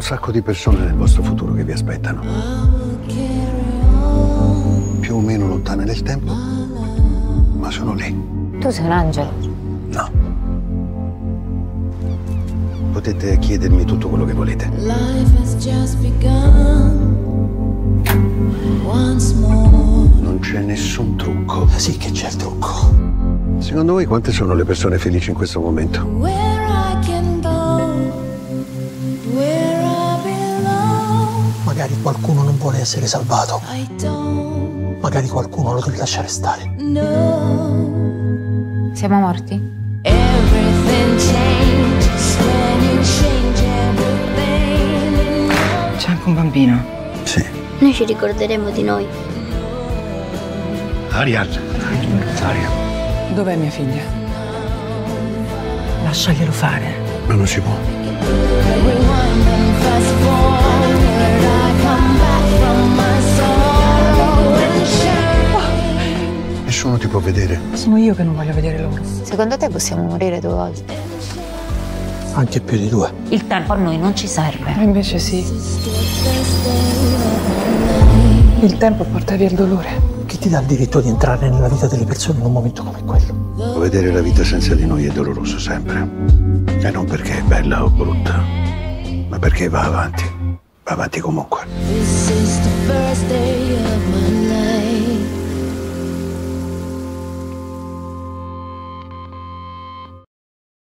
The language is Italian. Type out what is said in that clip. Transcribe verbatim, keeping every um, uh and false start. un sacco di persone nel vostro futuro che vi aspettano. Più o meno lontane nel tempo, ma sono lì. Tu sei un angelo? No. Potete chiedermi tutto quello che volete. Non c'è nessun trucco. Sì che c'è il trucco. Secondo voi quante sono le persone felici in questo momento? Magari qualcuno non vuole essere salvato. Magari qualcuno lo deve lasciare stare. Siamo morti? C'è anche un bambino. Sì. Noi ci ricorderemo di noi. Ariadne. Ariadne. Dov'è mia figlia? Lasciaglielo fare. Ma non si può. Nessuno ti può vedere. Sono io che non voglio vedere loro. Secondo te possiamo morire due volte? Anche più di due. Il tempo a noi non ci serve. Ma invece sì. Il tempo porta via il dolore. Chi ti dà il diritto di entrare nella vita delle persone in un momento come quello? Vedere la vita senza di noi è doloroso sempre. E non perché è bella o brutta, ma perché va avanti. Va avanti comunque.